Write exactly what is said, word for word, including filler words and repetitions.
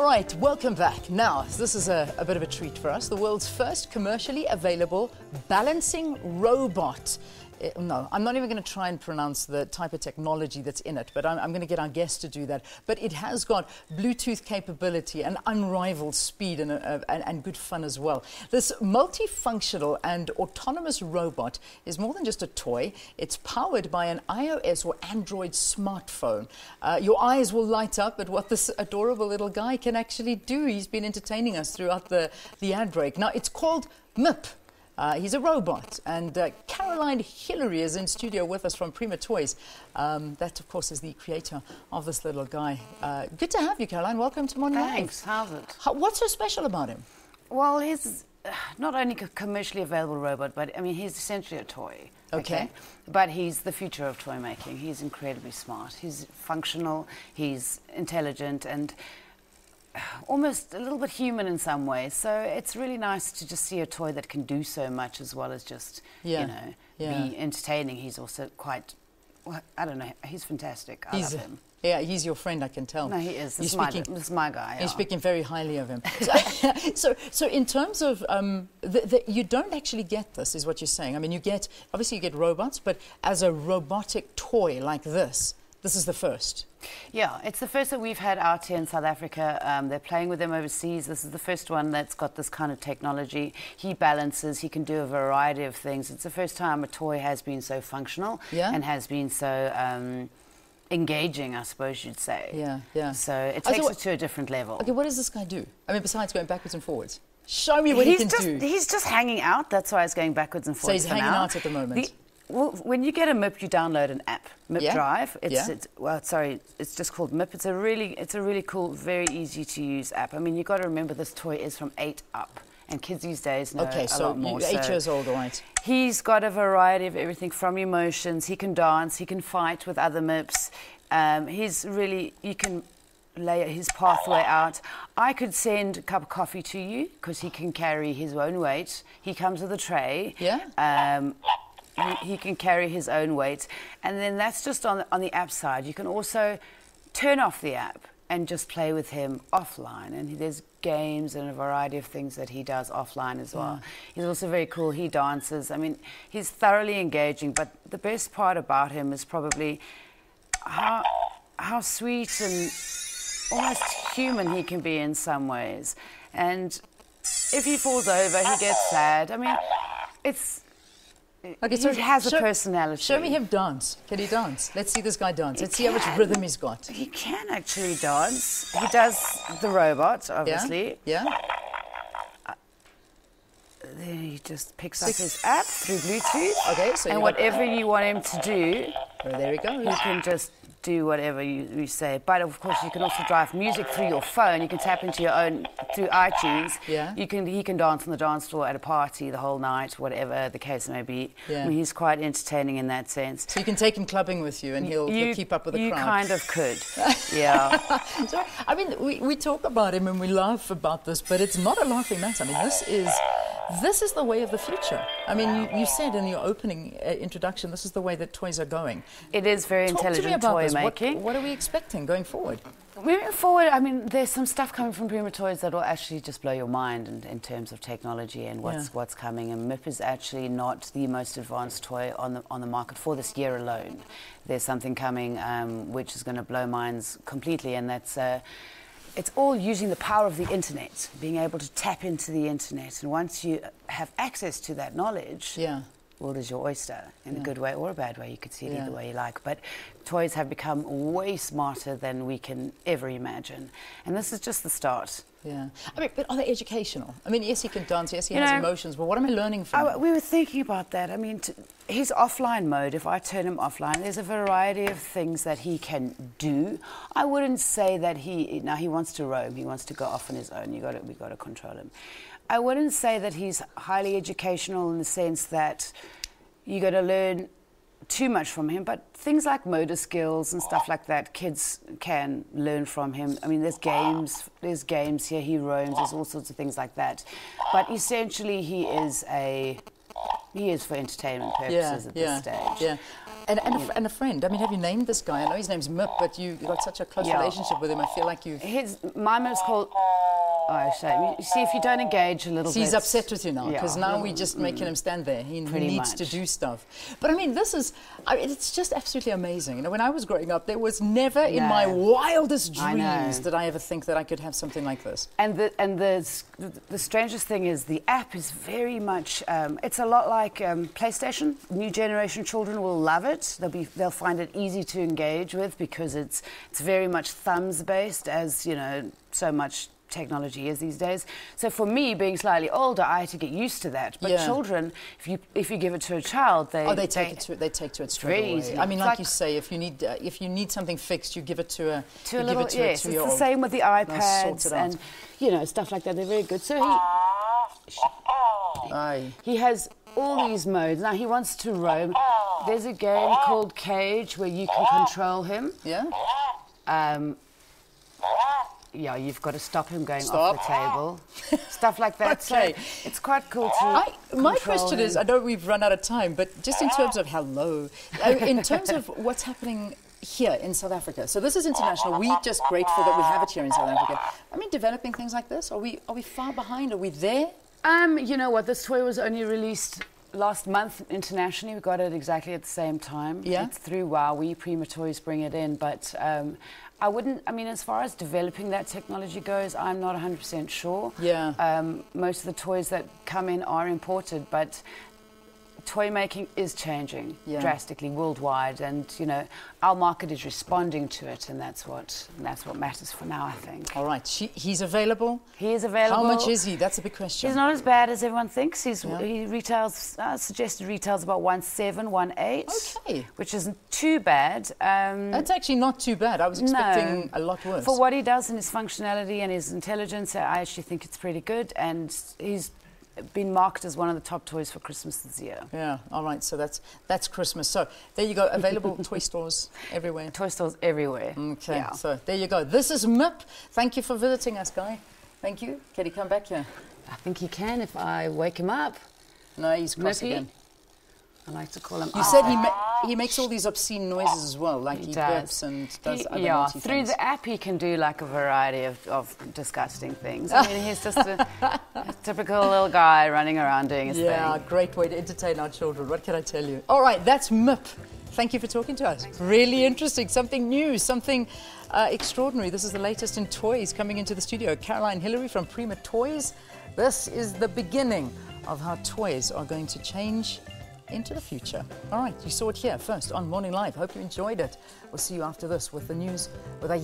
All right, welcome back. Now, this is a, a bit of a treat for us. The world's first commercially available balancing robot. It, no, I'm not even going to try and pronounce the type of technology that's in it, but I'm, I'm going to get our guest to do that. But it has got Bluetooth capability and unrivaled speed and, uh, and, and good fun as well. This multifunctional and autonomous robot is more than just a toy. It's powered by an iOS or Android smartphone. Uh, your eyes will light up at what this adorable little guy can actually do. He's been entertaining us throughout the, the ad break. Now, it's called MiP. Uh, he's a robot, and uh, Caroline Hillary is in studio with us from Prima Toys. Um, that, of course, is the creator of this little guy. Uh, good to have you, Caroline. Welcome to Modern Life. Thanks. How's it? How, what's so special about him? Well, he's uh, not only a commercially available robot, but, I mean, he's essentially a toy. Okay. Okay. But he's the future of toy making. He's incredibly smart. He's functional. He's intelligent, and almost a little bit human in some ways, so it's really nice to just see a toy that can do so much as well as just, yeah, you know, yeah, be entertaining. He's also quite, well, I don't know, he's fantastic. I he's love him. Yeah, he's your friend, I can tell. No, he is. This is my guy. Yeah. You're speaking very highly of him. so, so, so in terms of, um, the, the, you don't actually get this, is what you're saying. I mean, you get, obviously you get robots, but as a robotic toy like this, this is the first. Yeah, it's the first that we've had out here in South Africa. Um, they're playing with them overseas. This is the first one that's got this kind of technology. He balances, he can do a variety of things. It's the first time a toy has been so functional, yeah, and has been so um, engaging, I suppose you'd say. Yeah, yeah. So it takes it to a different level. Okay, what does this guy do? I mean, besides going backwards and forwards? Show me what he can do. He's just hanging out. That's why he's going backwards and forwards. So he's hanging out at the moment. The, Well, when you get a MiP, you download an app, MiP yeah. Drive. It's, yeah. it's well, sorry, it's just called MiP. It's a really, it's a really cool, very easy to use app. I mean, you've got to remember this toy is from eight up, and kids these days know okay, a so lot more. Okay, so eight years old, all right. He's got a variety of everything from emotions. He can dance. He can fight with other MiPs. Um, he's really, you can lay his pathway out. I could send a cup of coffee to you because he can carry his own weight. He comes with a tray. Yeah. Um, He can carry his own weight, and then that's just on on the app side. You can also turn off the app and just play with him offline. And there's games and a variety of things that he does offline as well. Yeah. He's also very cool. He dances. I mean, he's thoroughly engaging. But the best part about him is probably how how sweet and almost human he can be in some ways. And if he falls over, he gets sad. I mean, it's. Okay, so he has a personality. Show me him dance. Can he dance? Let's see this guy dance. Let's see how much rhythm he's got. He can actually dance. He does the robot, obviously. Yeah. yeah. Uh, then he just picks up his app through Bluetooth. Okay, so and whatever you want him to do, well, there he goes. You can just do whatever you, you say. But of course, you can also drive music through your phone. You can tap into your own through iTunes. Yeah. You can he can dance on the dance floor at a party the whole night, whatever the case may be. Yeah. I mean, he's quite entertaining in that sense. So you can take him clubbing with you, and he'll, you, he'll keep up with the you crowd. You kind of could. Yeah. So, I mean, we we talk about him and we laugh about this, but it's not a laughing matter. I mean, this is. This is the way of the future. I mean, you, you said in your opening uh, introduction, this is the way that toys are going. It is very Talk intelligent to me about toy this. making. What, what are we expecting going forward? Moving forward, I mean, there's some stuff coming from Prima Toys that will actually just blow your mind in, in terms of technology and what's yeah. what's coming. And MiP is actually not the most advanced toy on the on the market for this year alone. There's something coming um, which is going to blow minds completely, and that's. Uh, It's all using the power of the internet, being able to tap into the internet. And once you have access to that knowledge, yeah. world is your oyster, in yeah. a good way or a bad way. You could see it yeah. either way you like. But toys have become way smarter than we can ever imagine. And this is just the start. Yeah. I mean, but are they educational? I mean, yes, he can dance, yes, he you has know, emotions, but what am I learning from? I, we were thinking about that. I mean, t his offline mode, if I turn him offline, there's a variety of things that he can do. I wouldn't say that he, now he wants to roam, he wants to go off on his own. You gotta, we got to control him. I wouldn't say that he's highly educational in the sense that you're going to learn too much from him, but things like motor skills and stuff like that, kids can learn from him. I mean, there's games, there's games here, he roams, there's all sorts of things like that. But essentially, he is a, he is for entertainment purposes yeah, at yeah, this stage. Yeah. and, and, a, and a friend. I mean, have you named this guy? I know his name's MiP, but you got such a close yeah. relationship with him. I feel like you. His my MiP's called. Oh, shame. You see, if you don't engage a little see, bit. He's upset with you now, because yeah. now mm, we're just mm, making him stand there. He needs much. to do stuff. But I mean, this is, I mean, it's just absolutely amazing. You know, when I was growing up, there was never no. in my wildest dreams I did I ever think that I could have something like this. And the, and the, the strangest thing is the app is very much, um, it's a lot like um, PlayStation. New generation children will love it. They'll, be, they'll find it easy to engage with because it's, it's very much thumbs-based, as, you know, so much technology is these days. So for me, being slightly older, I had to get used to that. But yeah. children, if you if you give it to a child, they oh, they take they, it to they take to it straight away. Easy. I mean, like, like you say, if you need uh, if you need something fixed, you give it to a to you a little. Give it to yes, a two-year-old. It's the same with the iPads it and you know stuff like that. They're very good. So he Aye. he has all these modes now. He wants to roam. There's a game called Cage where you can control him. Yeah. Um, Yeah, you've got to stop him going stop. off the table. Stuff like that. Okay. So it's quite cool to I, My question him. is, I know we've run out of time, but just in terms of hello, uh, in terms of what's happening here in South Africa. So this is international. We're just grateful that we have it here in South Africa. I mean, developing things like this, are we, are we far behind? Are we there? Um, you know what, this toy was only released last month internationally. We got it exactly at the same time. Yeah. It's through Huawei. Prima Toys bring it in, but um, I wouldn't, I mean, as far as developing that technology goes, I'm not one hundred percent sure. Yeah. Um, most of the toys that come in are imported, but toy making is changing yeah. drastically worldwide, and, you know, our market is responding to it, and that's what, and that's what matters for now, I think. All right. She, he's available? He is available. How much is he? That's a big question. He's not as bad as everyone thinks. He's, yeah. He retails, uh, suggested retails about one seven, one eight. Okay. Which isn't too bad. Um, that's actually not too bad. I was expecting no. a lot worse. For what he does and his functionality and his intelligence, I actually think it's pretty good, and he's been marked as one of the top toys for Christmas this year. Yeah, all right, so that's that's Christmas. So there you go, available toy stores everywhere. Toy stores everywhere. Okay, yeah. So there you go. This is MiP. Thank you for visiting us, Guy. Thank you. Can he come back here? I think he can if I wake him up. No, he's cross again. I like to call him. You oh. said he ma he makes all these obscene noises as well, like he, he does. burps and does he, other yeah, naughty through things. The app he can do like a variety of, of disgusting things. I mean, he's just a, a typical little guy running around doing his yeah, thing. Yeah, great way to entertain our children. What can I tell you? All right, that's MiP. Thank you for talking to us. Thanks. Really interesting, something new, something uh, extraordinary. This is the latest in toys coming into the studio. Caroline Hillary from Prima Toys. This is the beginning of how toys are going to change into the future. All right, you saw it here first on Morning Live. Hope you enjoyed it. We'll see you after this with the news with our